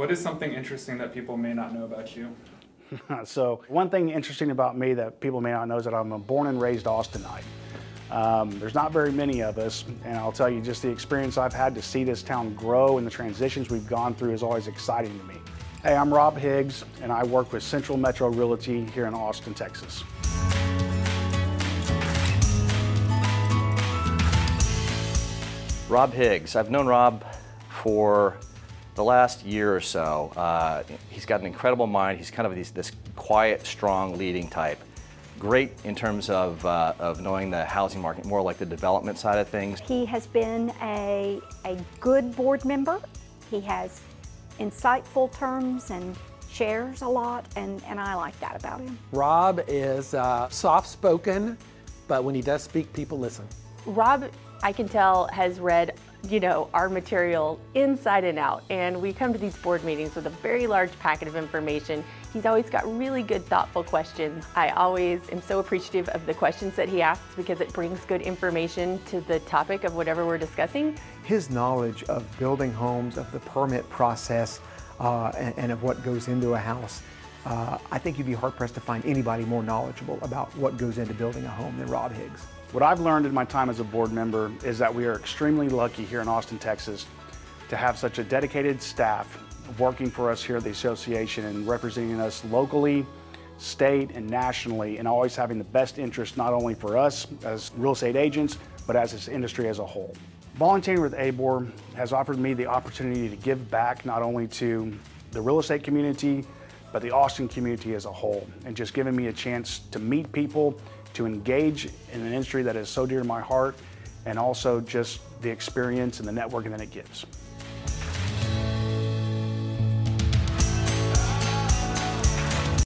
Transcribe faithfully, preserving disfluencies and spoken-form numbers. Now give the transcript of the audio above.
What is something interesting that people may not know about you? So one thing interesting about me that people may not know is that I'm a born and raised Austinite. Um, there's not very many of us, and I'll tell you, just the experience I've had to see this town grow and the transitions we've gone through is always exciting to me. Hey, I'm Rob Higgs, and I work with Central Metro Realty here in Austin, Texas. Rob Higgs. I've known Rob for the last year or so. Uh, he's got an incredible mind. He's kind of these, this quiet, strong, leading type. Great in terms of, uh, of knowing the housing market, more like the development side of things. He has been a, a good board member. He has insightful terms and shares a lot, and, and I like that about him. Rob is uh, soft-spoken, but when he does speak, people listen. Rob, I can tell, has read, you know, our material inside and out, and we come to these board meetings with a very large packet of information. He's always got really good, thoughtful questions. I always am so appreciative of the questions that he asks because it brings good information to the topic of whatever we're discussing. His knowledge of building homes, of the permit process, uh, and, and of what goes into a house, uh, I think you'd be hard-pressed to find anybody more knowledgeable about what goes into building a home than Rob Higgs. What I've learned in my time as a board member is that we are extremely lucky here in Austin, Texas, to have such a dedicated staff working for us here at the association and representing us locally, state, and nationally, and always having the best interest not only for us as real estate agents, but as this industry as a whole. Volunteering with A B O R has offered me the opportunity to give back not only to the real estate community, but the Austin community as a whole, and just giving me a chance to meet people, to engage in an industry that is so dear to my heart, and also just the experience and the networking that it gives.